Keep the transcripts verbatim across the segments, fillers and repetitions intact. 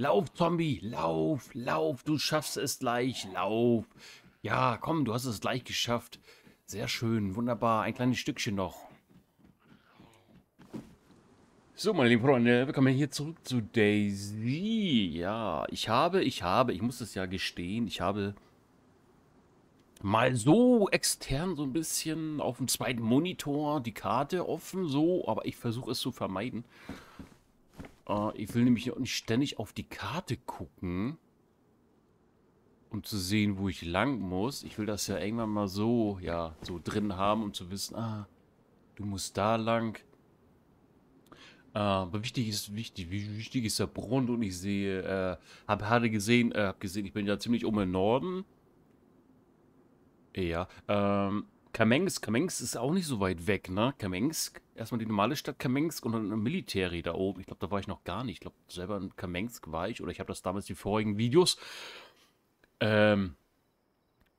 Lauf, Zombie, lauf, lauf, du schaffst es gleich, lauf. Ja, komm, du hast es gleich geschafft. Sehr schön, wunderbar, ein kleines Stückchen noch. So, meine lieben Freunde, willkommen hier zurück zu DayZ. Ja, ich habe, ich habe, ich muss es ja gestehen, ich habe mal so extern so ein bisschen auf dem zweiten Monitor die Karte offen, so, aber ich versuche es zu vermeiden. Ich will nämlich nicht ständig auf die Karte gucken, um zu sehen, wo ich lang muss. Ich will das ja irgendwann mal so, ja, so drin haben, um zu wissen, ah, du musst da lang. Aber wichtig ist, wichtig, wichtig ist der Brunnen, und ich sehe, äh, habe gerade gesehen, äh, habe gesehen, ich bin ja ziemlich um im Norden. Ja, ähm, Kamensk, Kamensk ist auch nicht so weit weg, ne? Kamensk, erstmal die normale Stadt Kamensk und dann Military da oben. Ich glaube, da war ich noch gar nicht. Ich glaube, selber in Kamensk war ich, oder ich habe das damals in den vorigen Videos ähm,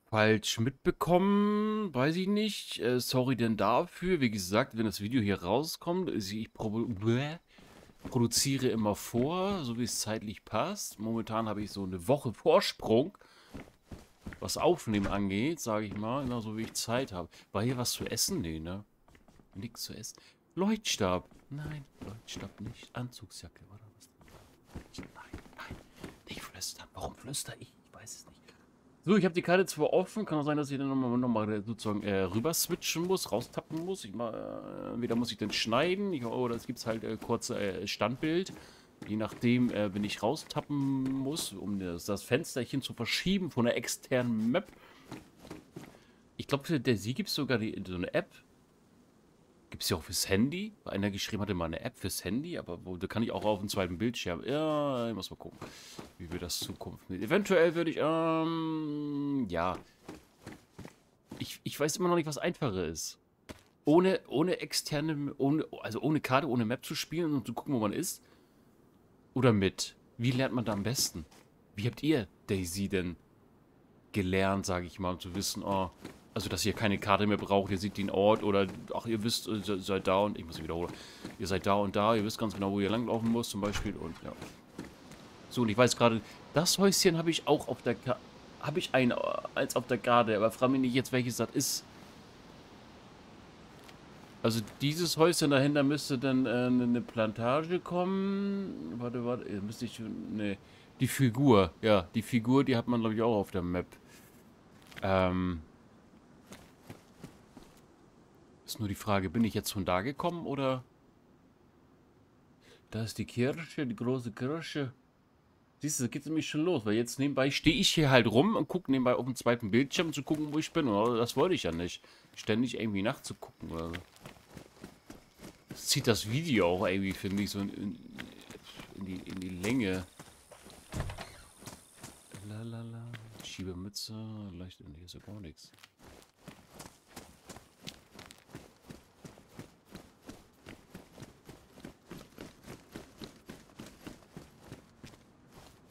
falsch mitbekommen. Weiß ich nicht. Äh, sorry denn dafür. Wie gesagt, wenn das Video hier rauskommt, ich produ bleh, produziere immer vor, so wie es zeitlich passt. Momentan habe ich so eine Woche Vorsprung. Was Aufnehmen angeht, sage ich mal, immer so wie ich Zeit habe. War hier was zu essen? Nee, ne? Nichts zu essen. Leuchtstab. Nein, Leuchtstab nicht. Anzugsjacke, oder was? Nein, nein. Nicht flüstern. Warum flüstere ich? Ich weiß es nicht. So, ich habe die Karte zwar offen. Kann auch sein, dass ich dann nochmal noch mal sozusagen äh, rüber switchen muss, raustappen muss. Ich mal, äh, wieder muss ich dann schneiden. Ich, oder es gibt halt äh, kurze äh, Standbild. Je nachdem, äh, wenn ich raustappen muss, um das, das Fensterchen zu verschieben von der externen Map. Ich glaube, für DayZ gibt es sogar die, so eine App. Gibt es ja auch fürs Handy. Einer geschrieben hatte mal eine App fürs Handy, aber wo, da kann ich auch auf dem zweiten Bildschirm. Ja, ich muss mal gucken, wie wir das in Zukunft nehmen. Eventuell würde ich, ähm, ja. Ich, ich weiß immer noch nicht, was einfacher ist. Ohne, ohne externe, ohne, also ohne Karte, ohne Map zu spielen und zu gucken, wo man ist. Oder mit? Wie lernt man da am besten? Wie habt ihr DayZ denn gelernt, sage ich mal, um zu wissen, oh, also dass ihr keine Karte mehr braucht, ihr seht den Ort oder, ach, ihr wisst, ihr seid da und, ich muss wiederholen, ihr seid da und da, ihr wisst ganz genau, wo ihr langlaufen müsst zum Beispiel und, ja. So, und ich weiß gerade, das Häuschen habe ich auch auf der Karte, habe ich ein, als auf der Karte, aber frag mich nicht jetzt, welches das ist. Also dieses Häuschen dahinter müsste dann äh, eine Plantage kommen. Warte, warte, müsste ich... Ne, die Figur, ja, die Figur, die hat man, glaube ich, auch auf der Map. Ähm. Ist nur die Frage, bin ich jetzt von da gekommen, oder? Da ist die Kirche, die große Kirche. Siehst du, da geht es nämlich schon los, weil jetzt nebenbei stehe ich hier halt rum und gucke nebenbei auf dem zweiten Bildschirm, um zu gucken, wo ich bin. Oder? Das wollte ich ja nicht. Ständig irgendwie nachzugucken oder so. Das zieht das Video auch irgendwie, finde ich, so in, in, in, die, in die Länge. Lalala. Schiebemütze. Leicht, hier ist ja gar nichts.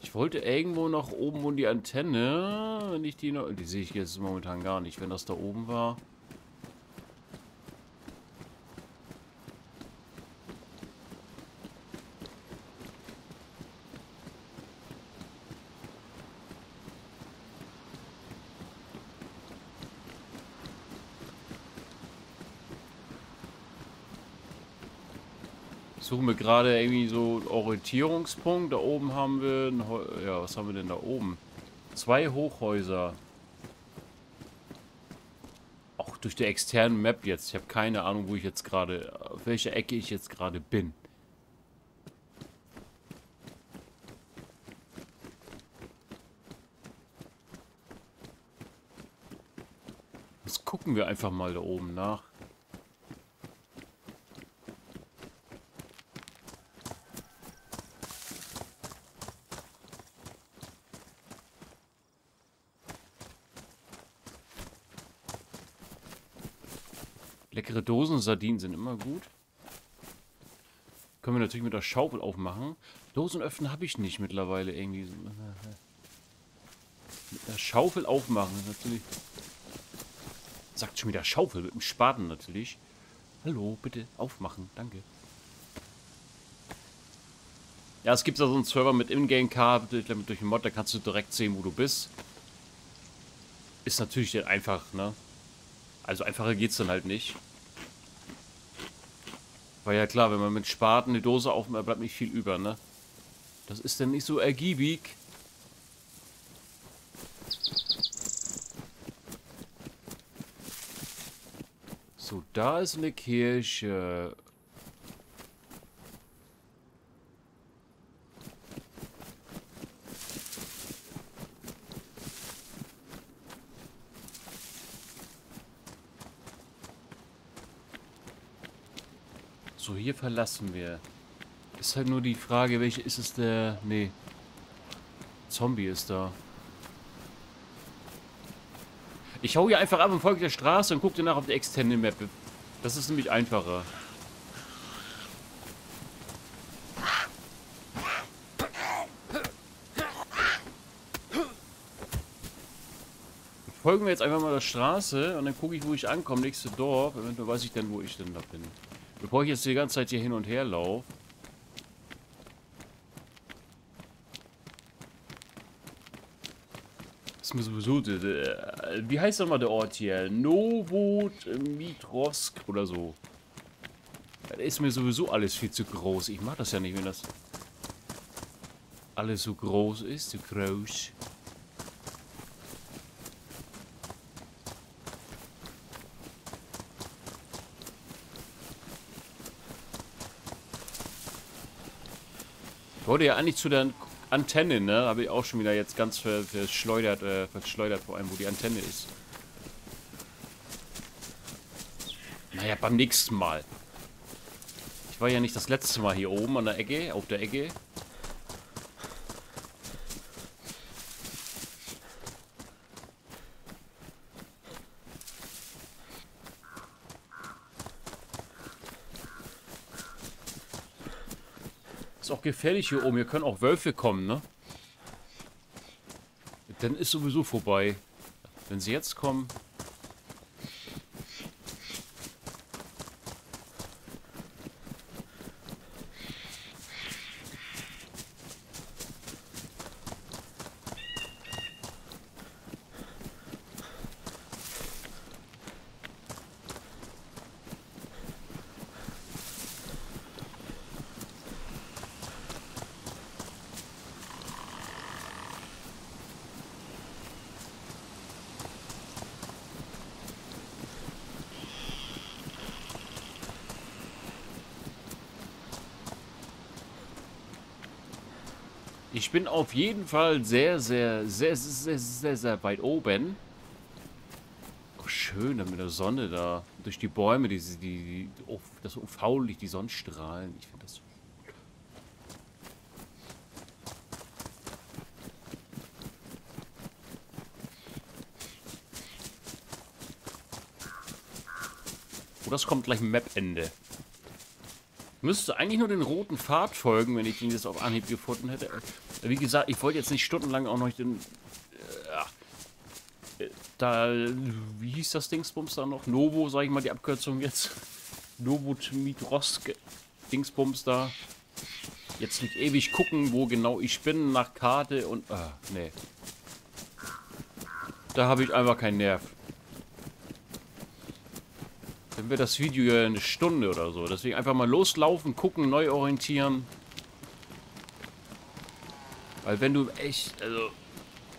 Ich wollte irgendwo noch oben, wo die Antenne, wenn ich die noch... Die sehe ich jetzt momentan gar nicht, wenn das da oben war. Suchen wir gerade irgendwie so einen Orientierungspunkt. Da oben haben wir... Ja, was haben wir denn da oben? Zwei Hochhäuser. Auch durch die externe Map jetzt. Ich habe keine Ahnung, wo ich jetzt gerade... Auf welcher Ecke ich jetzt gerade bin. Jetzt gucken wir einfach mal da oben nach. Leckere Dosen Sardinen sind immer gut. Können wir natürlich mit der Schaufel aufmachen. Dosen öffnen habe ich nicht mittlerweile irgendwie. Mit der Schaufel aufmachen natürlich. Sagt schon wieder Schaufel mit dem Spaten natürlich. Hallo, bitte aufmachen, danke. Ja, es gibt da so einen Server mit Ingame-Card, ich glaube durch den Mod, da kannst du direkt sehen, wo du bist. Ist natürlich dann einfach, ne? Also einfacher geht's dann halt nicht. War ja klar, wenn man mit Spaten eine Dose aufmacht, bleibt nicht viel über, ne? Das ist dann nicht so ergiebig. So, da ist eine Kirche. So, hier verlassen wir. Ist halt nur die Frage, welche ist es der... Nee. Zombie ist da. Ich hau hier einfach ab und folge der Straße und guck dir nach auf der Extended Map. Das ist nämlich einfacher. Folgen wir jetzt einfach mal der Straße und dann gucke ich, wo ich ankomme. Nächste Dorf. Eventuell weiß ich dann, wo ich denn da bin. Bevor ich jetzt die ganze Zeit hier hin und her laufe. Ist mir sowieso... Wie heißt nochmal der Ort hier? Novodmitrovsk oder so. Das ist mir sowieso alles viel zu groß. Ich mag das ja nicht, wenn das alles so groß ist. Zu groß. Ich wollte ja eigentlich zu der Antenne, ne? Habe ich auch schon wieder jetzt ganz verschleudert, äh, verschleudert vor allem, wo die Antenne ist. Naja, beim nächsten Mal. Ich war ja nicht das letzte Mal hier oben an der Ecke, auf der Ecke. Auch gefährlich hier oben. Hier können auch Wölfe kommen, ne? Dann ist sowieso vorbei. Wenn sie jetzt kommen... Ich bin auf jeden Fall sehr, sehr, sehr, sehr, sehr, sehr, sehr weit oben. Oh, schön, dann mit der Sonne da. Durch die Bäume, die, die, die das U V-Licht, die Sonnenstrahlen. Ich finde das so. Oh, das kommt gleich ein Map-Ende. Müsste eigentlich nur den roten Pfad folgen, wenn ich den jetzt auf Anhieb gefunden hätte. Wie gesagt, ich wollte jetzt nicht stundenlang auch noch den... Äh, äh, da... Wie hieß das Dingsbums da noch? Novo, sag ich mal die Abkürzung jetzt. Novodmitrovsk Dingsbums da. Jetzt nicht ewig gucken, wo genau ich bin, nach Karte und... Äh, nee. Da habe ich einfach keinen Nerv. Dann wird das Video ja eine Stunde oder so. Deswegen einfach mal loslaufen, gucken, neu orientieren. Weil wenn du echt, also,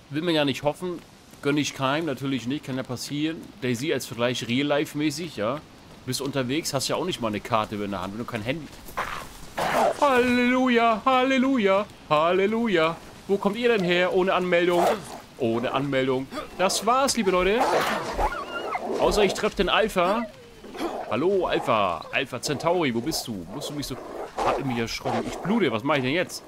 will man ja nicht hoffen, gönne ich keinem, natürlich nicht, kann ja passieren. DayZ als Vergleich real-life-mäßig, ja. Bist unterwegs, hast ja auch nicht mal eine Karte in der Hand, wenn du kein Handy... Halleluja, Halleluja, Halleluja. Wo kommt ihr denn her? Ohne Anmeldung, ohne Anmeldung. Das war's, liebe Leute. Außer ich treffe den Alpha... Hallo, Alpha. Alpha Centauri, wo bist du? Musst du mich so... Hat mich erschrocken. Ich blute, was mache ich denn jetzt?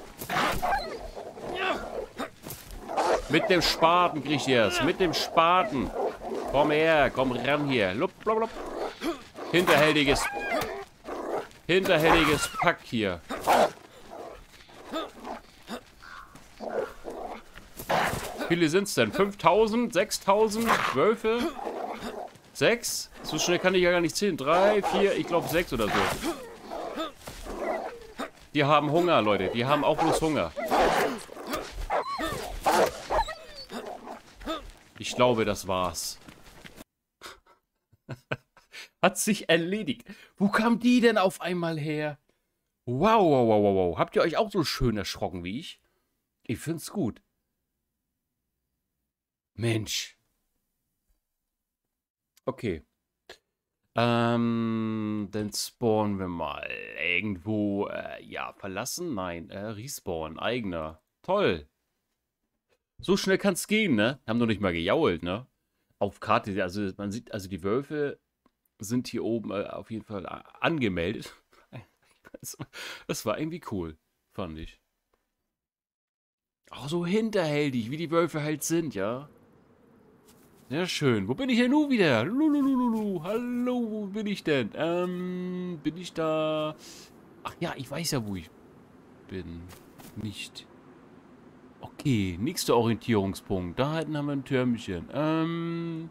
Mit dem Spaten krieg ich das. Mit dem Spaten. Komm her, komm ran hier. Lup, blub, blub. Hinterhältiges... Hinterhältiges Pack hier. Wie viele sind's denn? fünftausend? sechstausend? Wölfe? sechs? So schnell kann ich ja gar nicht zählen. drei, vier, ich glaube sechs oder so. Die haben Hunger, Leute. Die haben auch bloß Hunger. Ich glaube, das war's. Hat sich erledigt. Wo kam die denn auf einmal her? Wow, wow, wow, wow, wow. Habt ihr euch auch so schön erschrocken wie ich? Ich find's gut. Mensch. Okay. Ähm, dann spawnen wir mal. Irgendwo, äh, ja, verlassen? Nein, äh, respawn, eigener. Toll. So schnell kann's gehen, ne? Haben doch nicht mal gejault, ne? Auf Karte, also man sieht, also die Wölfe sind hier oben äh, auf jeden Fall angemeldet. Das war irgendwie cool, fand ich. Auch so hinterhältig, wie die Wölfe halt sind, ja? Sehr schön. Wo bin ich denn nun wieder? Lulululu. Hallo, wo bin ich denn? Ähm, bin ich da? Ach ja, ich weiß ja, wo ich bin. Nicht. Okay, nächster Orientierungspunkt. Da hinten haben wir ein Türmchen. Ähm.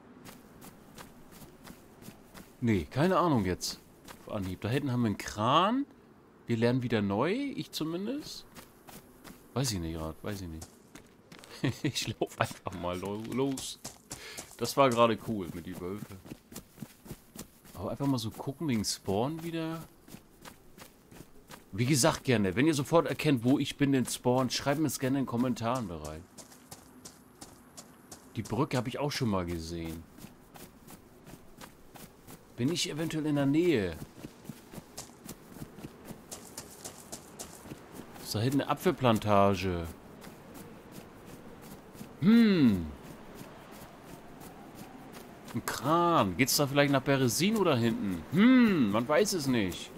Nee, keine Ahnung jetzt. Auf Anhieb. Da hinten haben wir einen Kran. Wir lernen wieder neu. Ich zumindest. Weiß ich nicht gerade. Weiß ich nicht. Ich laufe einfach mal los. Das war gerade cool mit den Wölfen. Aber einfach mal so gucken wegen Spawn wieder. Wie gesagt, gerne. Wenn ihr sofort erkennt, wo ich bin, den Spawn, schreibt mir es gerne in den Kommentaren bereit. Die Brücke habe ich auch schon mal gesehen. Bin ich eventuell in der Nähe? Ist da hinten eine Apfelplantage? Hm. Ein Kran. Geht's da vielleicht nach Berezino da hinten? Hm, man weiß es nicht.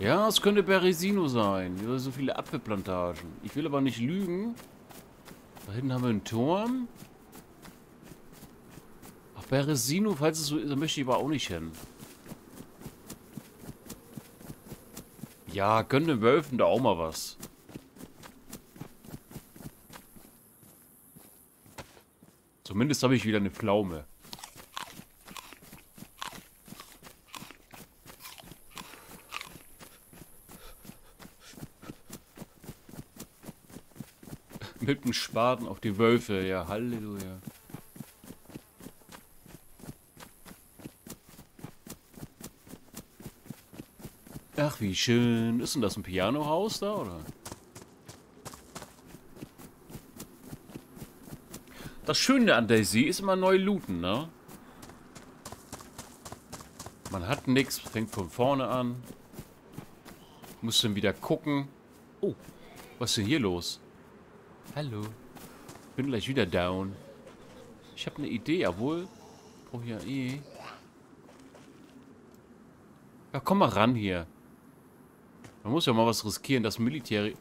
Ja, es könnte Berezino sein. Hier so viele Apfelplantagen. Ich will aber nicht lügen. Da hinten haben wir einen Turm. Ach, Berezino, falls es so ist, möchte ich aber auch nicht hin. Ja, gönn den Wölfen da auch mal was. Zumindest habe ich wieder eine Pflaume. Mit dem Spaten auf die Wölfe, ja, Halleluja. Ach, wie schön. Ist denn das ein Pianohaus da, oder? Das Schöne an DayZ ist immer neu looten, ne? Man hat nichts, fängt von vorne an. Muss dann wieder gucken. Oh, was ist denn hier los? Hallo. Bin gleich wieder down. Ich habe eine Idee, jawohl. Oh ja, eh. Ja, komm mal ran hier. Man muss ja mal was riskieren, das Militär.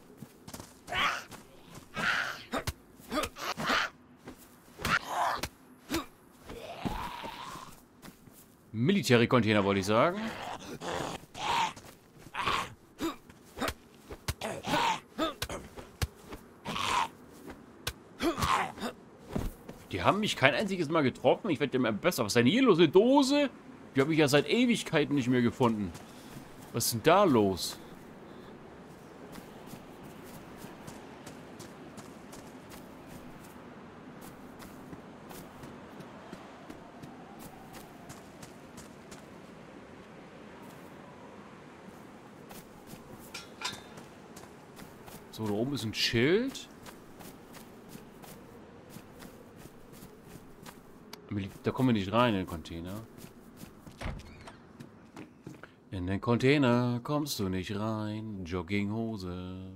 Militär-Container wollte ich sagen. Haben mich kein einziges Mal getroffen. Ich werde immer besser. Was ist denn hier los? Eine Dose? Die habe ich ja seit Ewigkeiten nicht mehr gefunden. Was ist denn da los? So, da oben ist ein Schild. Da kommen wir nicht rein in den Container. In den Container kommst du nicht rein. Jogginghose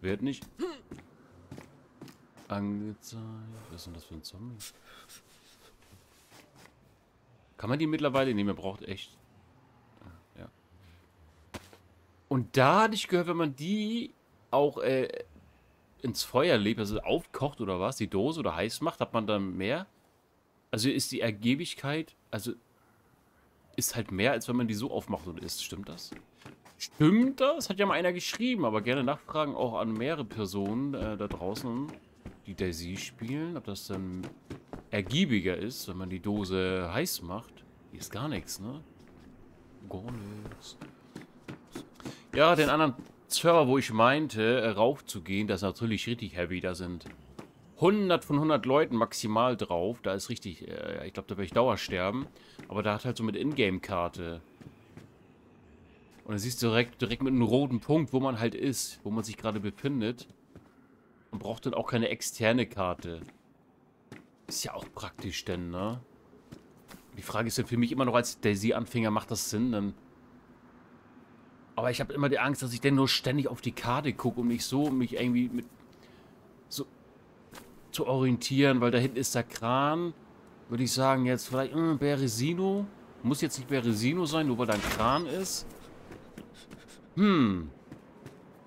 wird nicht angezeigt. Was ist denn das für ein Zombie? Kann man die mittlerweile nehmen? Man braucht echt. Ja. Und da hatte ich gehört, wenn man die auch äh, ins Feuer lebt, also aufkocht oder was, die Dose oder heiß macht, hat man dann mehr. Also ist die Ergiebigkeit, also ist halt mehr, als wenn man die so aufmacht und isst. Stimmt das? Stimmt das? Hat ja mal einer geschrieben, aber gerne nachfragen auch an mehrere Personen äh, da draußen, die DayZ spielen, ob das dann ergiebiger ist, wenn man die Dose heiß macht. Hier ist gar nichts, ne? Gar nichts. Ja, den anderen Server, wo ich meinte, raufzugehen, das ist natürlich richtig heavy. Da sind hundert von hundert Leuten maximal drauf. Da ist richtig, äh, ich glaube, da werde ich Dauersterben. Aber da hat halt so mit Ingame-Karte. Und dann siehst du direkt, direkt mit einem roten Punkt, wo man halt ist, wo man sich gerade befindet. Man braucht dann auch keine externe Karte. Ist ja auch praktisch denn, ne? Die Frage ist ja für mich immer noch als DayZ-Anfänger, macht das Sinn? Dann Aber ich habe immer die Angst, dass ich denn nur ständig auf die Karte gucke, um mich so, um mich irgendwie mit so zu orientieren, weil da hinten ist der Kran. Würde ich sagen, jetzt vielleicht äh, Berezino. Muss jetzt nicht Berezino sein, nur weil da ein Kran ist. Hm.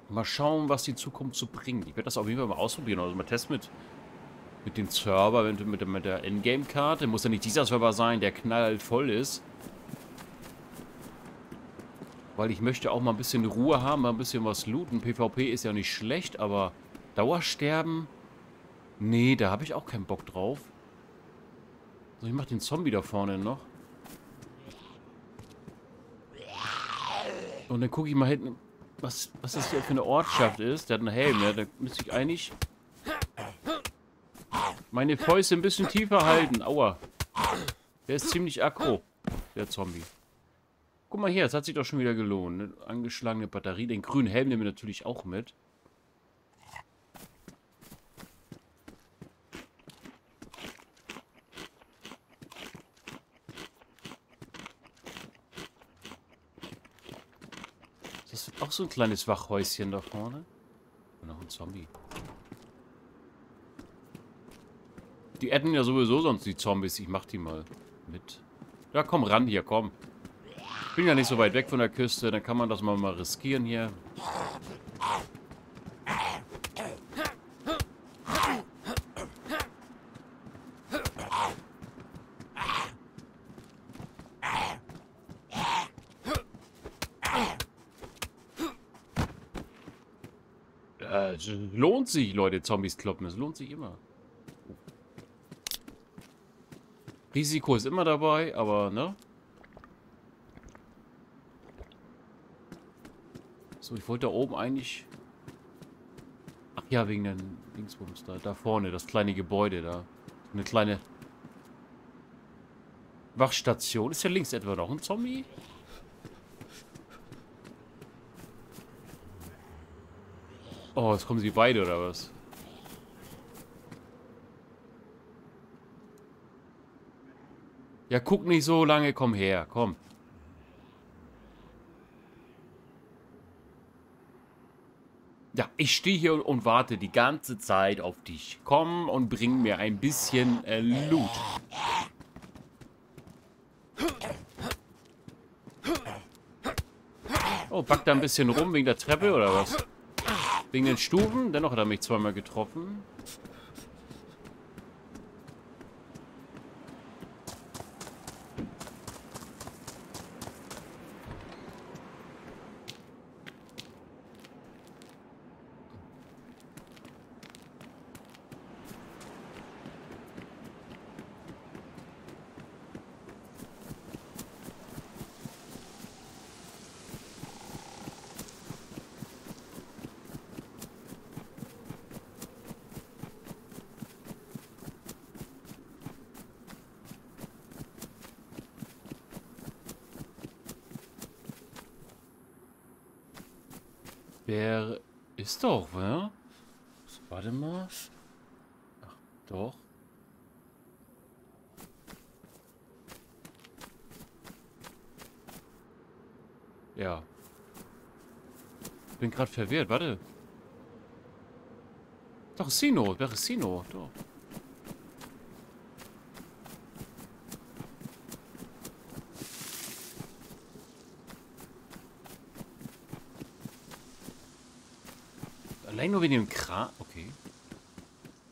Mal schauen, was die Zukunft so bringt. Ich werde das auf jeden Fall mal ausprobieren. Also mal testen mit, mit dem Server, mit, mit, mit der Endgame-Karte. Muss ja nicht dieser Server sein, der knallvoll voll ist. Weil ich möchte auch mal ein bisschen Ruhe haben, mal ein bisschen was looten. PvP ist ja nicht schlecht, aber Dauersterben? Nee, da habe ich auch keinen Bock drauf. So, ich mache den Zombie da vorne noch. Und dann gucke ich mal hinten, was, was das hier für eine Ortschaft ist. Der hat einen Helm, ja, da müsste ich eigentlich meine Fäuste ein bisschen tiefer halten. Aua. Der ist ziemlich aggro, der Zombie. Guck mal hier, das hat sich doch schon wieder gelohnt. Ne? Angeschlagene Batterie. Den grünen Helm nehmen wir natürlich auch mit. Das ist auch so ein kleines Wachhäuschen da vorne. Und noch ein Zombie. Die adden ja sowieso sonst die Zombies. Ich mach die mal mit. Ja, komm ran hier, komm. Ich bin ja nicht so weit weg von der Küste, dann kann man das mal, mal riskieren hier. Äh, lohnt sich, Leute, Zombies kloppen. Es lohnt sich immer. Risiko ist immer dabei, aber ne? So, ich wollte da oben eigentlich... Ach ja, wegen den Dingsbums da. Da vorne, das kleine Gebäude da. Eine kleine Wachstation. Ist ja links etwa noch ein Zombie? Oh, jetzt kommen sie beide, oder was? Ja, guck nicht so lange. Komm her, komm. Ja, ich stehe hier und warte die ganze Zeit auf dich. Komm und bring mir ein bisschen äh, Loot. Oh, packt da ein bisschen rum wegen der Treppe oder was? Wegen den Stufen? Dennoch hat er mich zweimal getroffen. Wer ist doch, ne? Warte mal. Ach, doch. Ja. Bin gerade verwirrt, warte. Doch, Sino, Berezino, doch. Allein nur wegen dem Kran. Okay.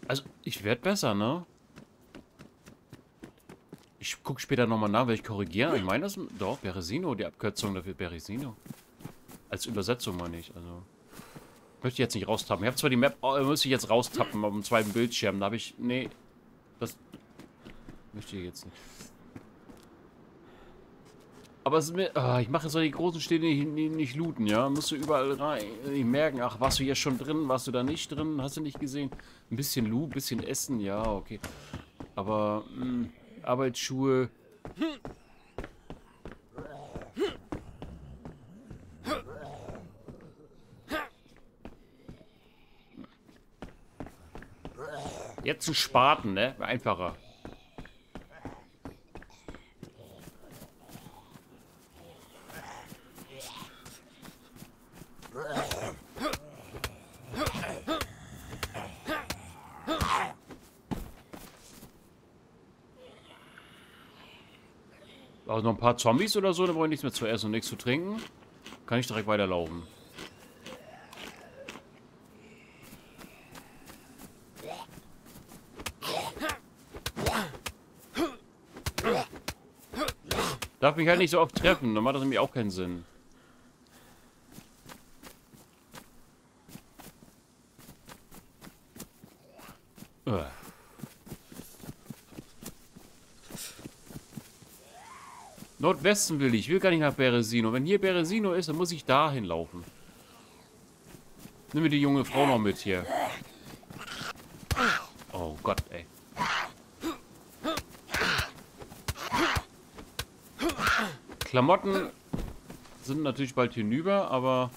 Also, ich werde besser, ne? Ich gucke später nochmal nach, weil ich korrigiere. Ich meine das. Doch, Berezino, die Abkürzung dafür Berezino. Als Übersetzung meine ich. Also. Möchte ich jetzt nicht raustappen. Ich habe zwar die Map. Oh, müsste ich jetzt raustappen auf dem zweiten Bildschirm. Da habe ich. Nee. Das. Möchte ich jetzt nicht. Aber es ist mir, ah, ich mache so die großen Städte nicht, nicht looten, ja. Musst du überall rein. Ich merken, ach, warst du hier schon drin? Warst du da nicht drin? Hast du nicht gesehen? Ein bisschen Loot, ein bisschen Essen, ja, okay. Aber mh, Arbeitsschuhe. Jetzt ein Spaten, ne? Einfacher. Also noch ein paar Zombies oder so, da brauche ich nichts mehr zu essen und nichts zu trinken. Kann ich direkt weiterlaufen. Darf mich halt nicht so oft treffen, dann macht das nämlich auch keinen Sinn. Ugh. Nordwesten will ich. Ich will gar nicht nach Berezino. Wenn hier Berezino ist, dann muss ich da hinlaufen. Nimm mir die junge Frau noch mit hier. Oh Gott, ey. Klamotten sind natürlich bald hinüber, aber...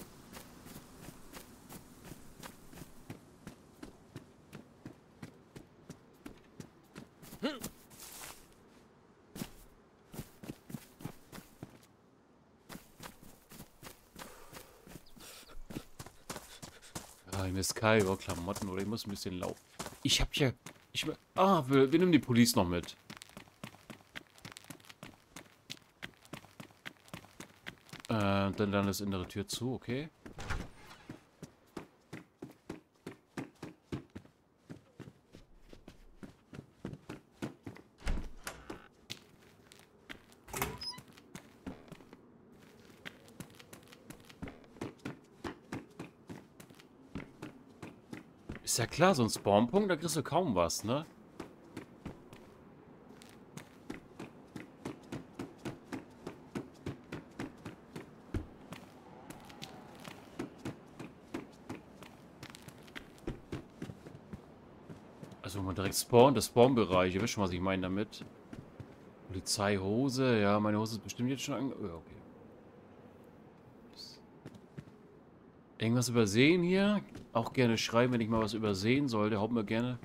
über Klamotten oder ich muss ein bisschen laufen. Ich hab ja... Ich, ah, wir, wir nehmen die Polizei noch mit. Äh, dann dann ist innere Tür zu, okay. Ist ja klar, so ein Spawnpunkt, da kriegst du kaum was, ne? Also wenn man direkt spawnt, das Spawnbereich, ihr wisst schon, was ich meine damit. Polizeihose, ja, meine Hose ist bestimmt jetzt schon ange... Ja, okay. Irgendwas übersehen hier? Auch gerne schreiben, wenn ich mal was übersehen sollte. Haut mir gerne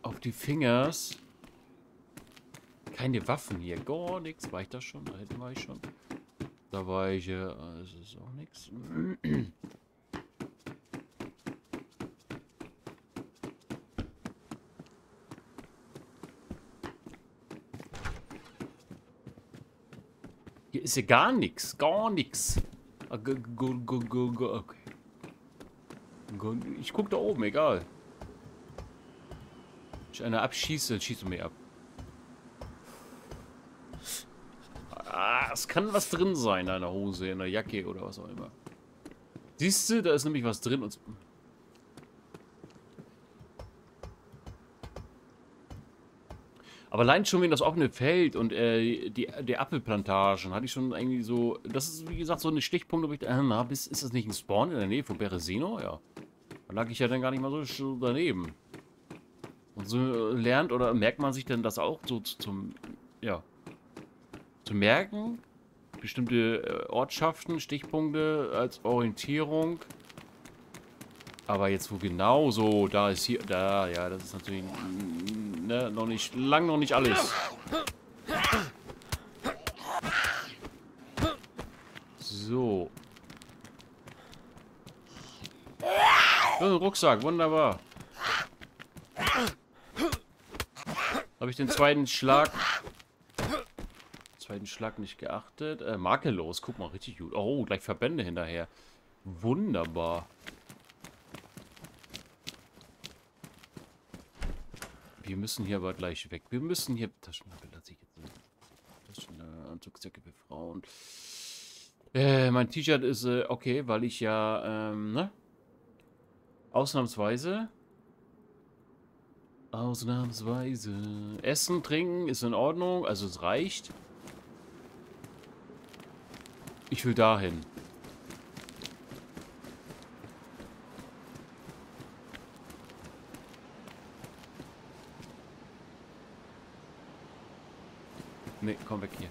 auf die Fingers. Keine Waffen hier. Gar nichts. War ich das schon? Da hinten war ich schon. Da war ich ja. Das ist auch nichts. Hier ist ja gar nichts. Gar nichts. Okay. Ich guck da oben, egal. Wenn ich einer abschieße, dann schießt du mich ab. Ah, es kann was drin sein in einer Hose, in einer Jacke oder was auch immer. Siehst du, da ist nämlich was drin und... Aber allein schon wegen das offene Feld und äh, die, die Apfelplantagen hatte ich schon irgendwie so... Das ist, wie gesagt, so ein Stichpunkt, wo ich dachte, na, ist das nicht ein Spawn in der Nähe von Berezino? Ja. Da lag ich ja dann gar nicht mal so daneben. Und so lernt oder merkt man sich dann das auch so zum... Ja. Zu merken, bestimmte Ortschaften, Stichpunkte als Orientierung. Aber jetzt wo genau so, da ist hier... Da, ja, das ist natürlich... Ne, noch nicht, lang noch nicht alles. So. Oh, Rucksack, wunderbar. Habe ich den zweiten Schlag... Zweiten Schlag nicht geachtet. Äh, makellos, guck mal, richtig gut. Oh, gleich Verbände hinterher. Wunderbar. Wir müssen hier aber gleich weg. Wir müssen hier... Taschenlampe lasse ich jetzt nicht. Taschenlampe, Anzugsjacke für Frauen. Äh, mein T-Shirt ist äh, okay, weil ich ja, ähm, ne? Ausnahmsweise Ausnahmsweise. Essen, trinken ist in Ordnung. Also es reicht. Ich will dahin. Ne, komm weg hier.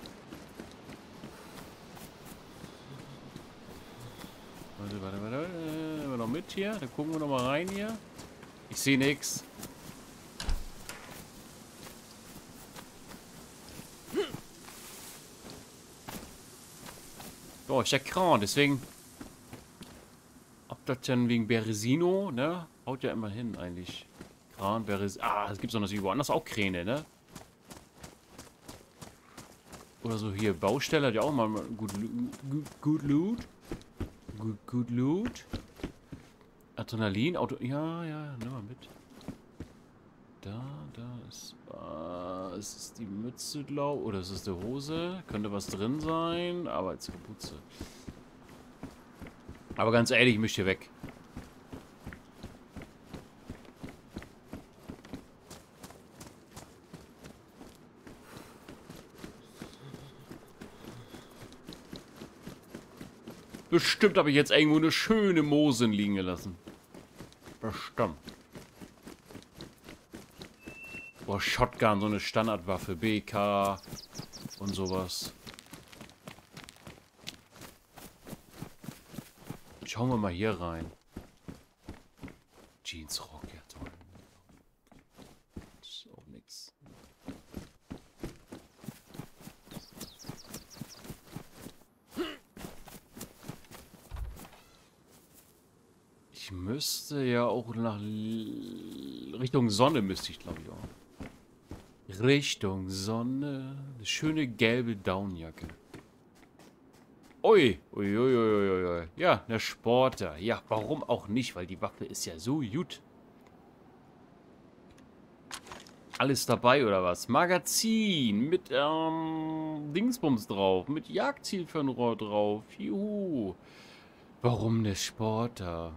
Warte, warte, warte. Nehmen wir noch mit hier. Dann gucken wir noch mal rein hier. Ich sehe nichts. Doch, ich erkrank, deswegen. Ob das dann wegen Berezino, ne? Haut ja immer hin eigentlich. Kran, Berezino. Ah, es gibt doch natürlich woanders auch Kräne, ne? Oder so hier. Baustelle hat ja auch mal gut, gut, gut Loot. Gut, gut Loot. Adrenalin, Auto. Ja, ja, nimm mal mit. Da, da ist. Äh, ist es die Mütze, glaube ich. Oder ist es die Hose? Könnte was drin sein. Aber jetzt Kapuze. Aber ganz ehrlich, ich möchte hier weg. Bestimmt habe ich jetzt irgendwo eine schöne Mosin liegen gelassen. Bestimmt. Boah, Shotgun, so eine Standardwaffe. B K und sowas. Schauen wir mal hier rein. Jeansrock, ja toll. Ist auch nix. Ich müsste ja auch nach Richtung Sonne müsste ich, glaube ich, auch. Richtung Sonne. Eine schöne gelbe Downjacke. Ui, ui, ui, ui, ui, ui. Ja, eine Sporter. Ja, warum auch nicht? Weil die Waffe ist ja so gut. Alles dabei oder was? Magazin mit ähm, Dingsbums drauf. Mit Jagdzielfernrohr drauf. Juhu. Warum eine Sporter?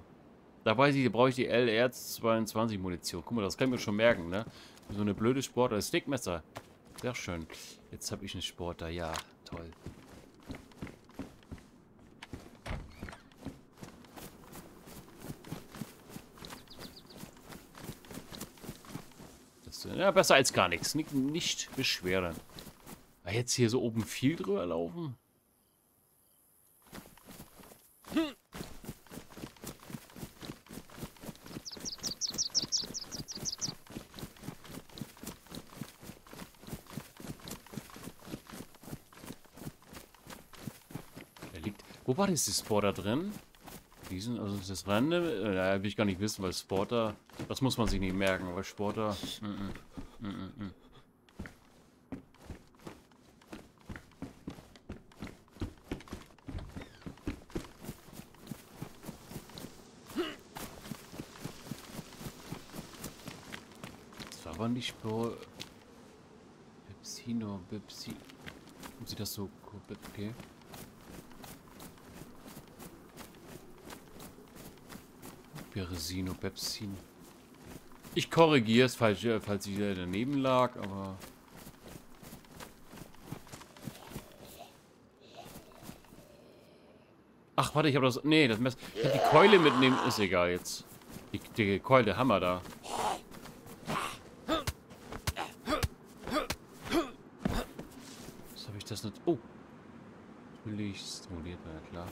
Da weiß ich, da brauche ich die L R zweiundzwanzig Munition. Guck mal, das kann ich mir schon merken, ne? So eine blöde Sporter. Das Stickmesser. Sehr schön. Jetzt habe ich eine Sporter. Ja, toll. Das, ja, besser als gar nichts. Nicht, nicht beschweren. Aber jetzt hier so oben viel drüber laufen? Hm. Wo war das, die Sporter drin? Die sind, also das Rande, naja, will ich gar nicht wissen, weil Sporter, das muss man sich nicht merken, weil Sporter, m -m, m -m -m. Das war aber nicht Sporter. Berezino, Berezino. Ob sie das so, okay. Berezino, Berezino. Ich korrigiere es, falls, falls ich wieder daneben lag, aber... Ach, warte, ich habe das... Nee, das Messer... Ich habe die Keule mitnehmen... Ist egal jetzt. Die, die Keule, der Hammer da. Was habe ich das nicht... Oh! Natürlich stimuliert, na ja klar.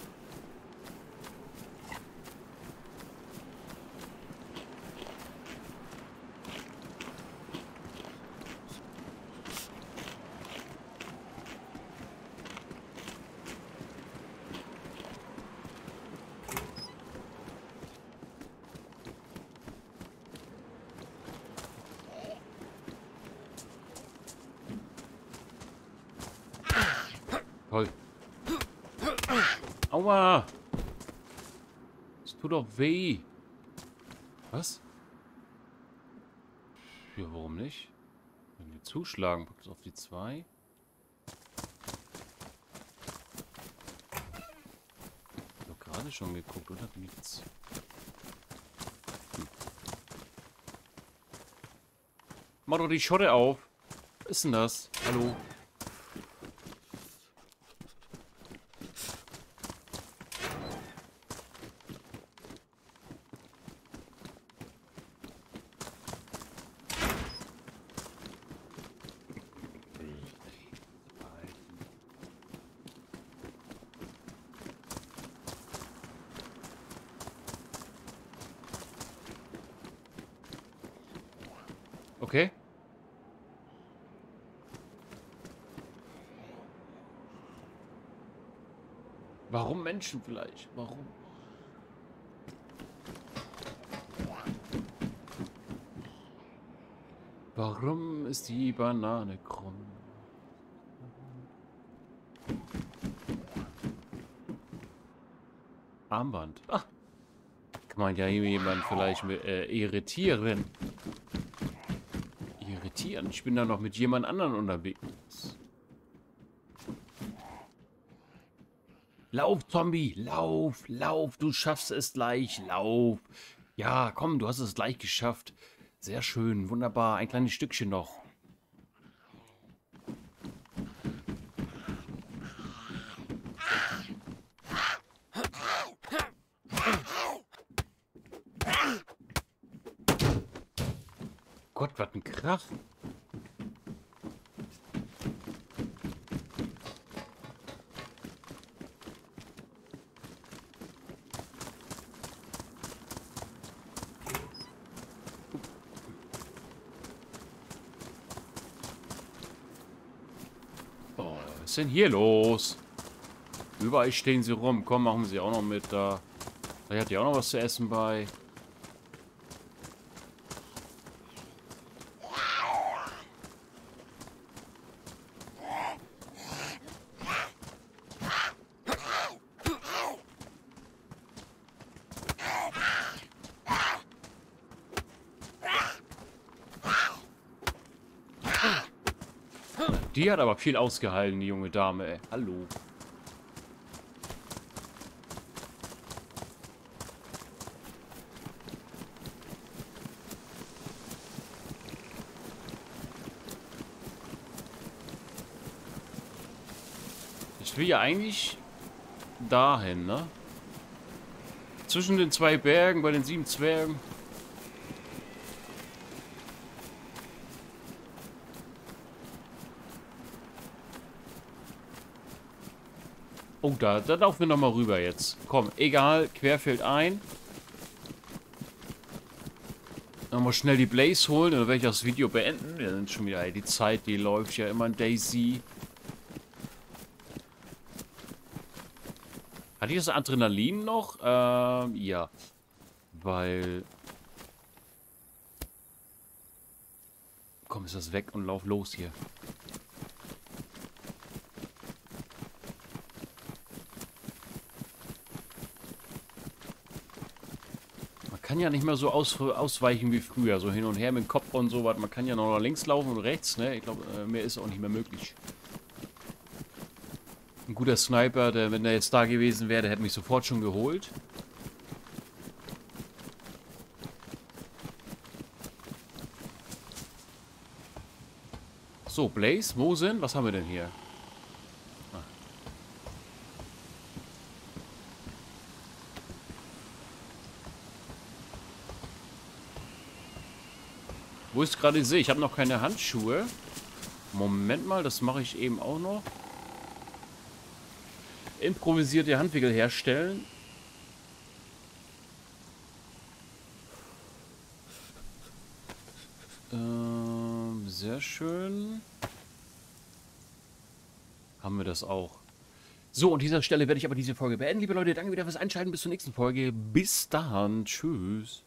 Toll. Aua! Es tut doch weh. Was? Ja, warum nicht? Wenn wir zuschlagen, packt es auf die zwei. Ich habe gerade schon geguckt, oder? Nichts. Hm. Mach doch die Schotte auf. Was ist denn das? Hallo? Okay. Warum Menschenfleisch? Warum? Warum ist die Banane krumm? Armband. Ah. Kann man ja jemanden vielleicht äh, irritieren. Ich bin da noch mit jemand anderen unterwegs. Lauf, Zombie! Lauf, lauf! Du schaffst es gleich! Lauf! Ja, komm, du hast es gleich geschafft. Sehr schön, wunderbar. Ein kleines Stückchen noch. Gott, was ein Krach! Was ist denn hier los? Überall stehen sie rum. Komm, machen sie auch noch mit da. Vielleicht hat die auch noch was zu essen bei. Die hat aber viel ausgehalten, die junge Dame, ey. Hallo. Ich will ja eigentlich dahin, ne? Zwischen den zwei Bergen, bei den sieben Zwergen. Oh, da, da laufen wir nochmal rüber jetzt. Komm, egal, Querfeld ein. Nochmal schnell die Blaze holen, dann werde ich das Video beenden. Wir sind schon wieder, die Zeit, die läuft ja immer in DayZ. Hatte ich das Adrenalin noch? Ähm, ja. Weil... Komm, ist das weg und lauf los hier. Man kann ja nicht mehr so aus, ausweichen wie früher, so hin und her mit dem Kopf und sowas. Man kann ja noch nach links laufen und rechts, ne? Ich glaube, mehr ist auch nicht mehr möglich. Ein guter Sniper, der, wenn der jetzt da gewesen wäre, der hätte mich sofort schon geholt. So, Blaze, Mosin, was haben wir denn hier? Wo ich es gerade sehe, ich habe noch keine Handschuhe. Moment mal, das mache ich eben auch noch. Improvisierte Handwickel herstellen. Ähm, sehr schön. Haben wir das auch. So, an dieser Stelle werde ich aber diese Folge beenden. Liebe Leute, danke wieder fürs Einschalten. Bis zur nächsten Folge. Bis dann. Tschüss.